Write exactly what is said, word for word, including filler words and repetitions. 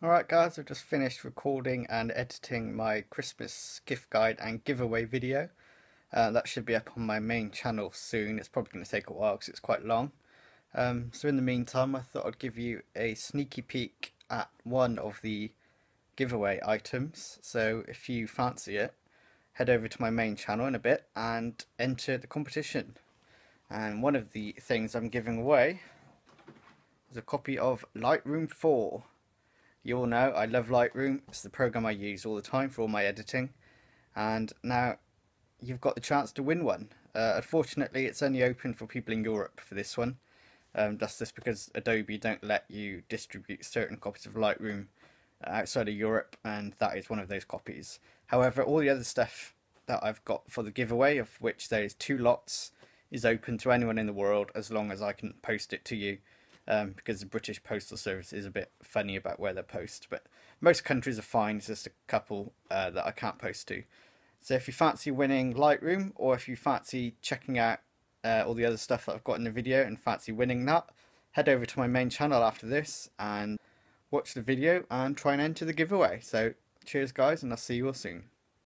Alright guys, I've just finished recording and editing my Christmas gift guide and giveaway video. Uh, that should be up on my main channel soon. It's probably going to take a while because it's quite long. Um, so in the meantime, I thought I'd give you a sneaky peek at one of the giveaway items. So if you fancy it, head over to my main channel in a bit and enter the competition. And one of the things I'm giving away is a copy of Lightroom four. You all know I love Lightroom, it's the program I use all the time for all my editing, and now you've got the chance to win one. Uh, unfortunately it's only open for people in Europe for this one, um, that's just because Adobe don't let you distribute certain copies of Lightroom outside of Europe, and that is one of those copies. However, all the other stuff that I've got for the giveaway, of which there is two lots, is open to anyone in the world as long as I can post it to you. Um, because the British Postal Service is a bit funny about where they post, but most countries are fine. It's just a couple uh, that I can't post to. So if you fancy winning Lightroom, or if you fancy checking out uh, all the other stuff that I've got in the video and fancy winning that, head over to my main channel after this and watch the video and try and enter the giveaway. So cheers guys, and I'll see you all soon.